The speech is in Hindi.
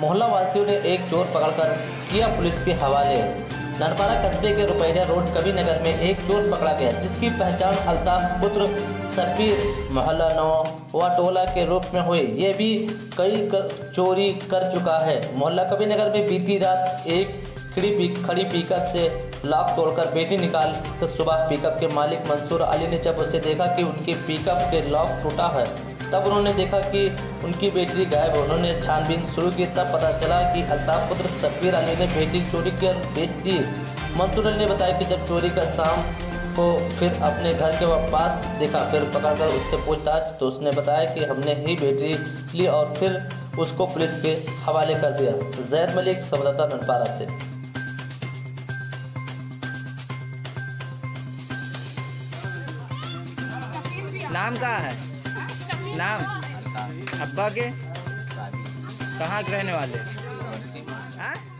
मोहल्ला वासियों ने एक चोर पकड़कर किया पुलिस के हवाले। ननपारा कस्बे के रुपैया रोड कवि नगर में एक चोर पकड़ा गया, जिसकी पहचान अल्तापुत्र सब्बीर मोहल्ला 9 टोला के रूप में हुई। ये भी कई चोरी कर चुका है। मोहल्ला कवि नगर में बीती रात एक खड़ी पिकअप से लॉक तोड़कर बेटी निकाल कर सुबह पिकअप के मालिक मंसूर अली ने जब उसे देखा कि उनकी पिकअप के लॉक टूटा है, तब उन्होंने देखा कि उनकी बेटी गायब है। उन्होंने छानबीन शुरू की, तब पता चला कि अल्ताफ़ सब्बीर अली ने बेटी चोरी की और बेच दी। मंसूर अली ने बताया कि जब चोरी का शाम को फिर अपने घर के पास देखा, फिर पकड़कर उससे पूछताछ तो उसने बताया कि हमने ही बेटी ली और फिर उसको पुलिस के हवाले कर दिया। जैद मलिक संवाददाता ननपारा से। नाम कहाँ है? नाम अब्बा के? कहाँ के रहने वाले?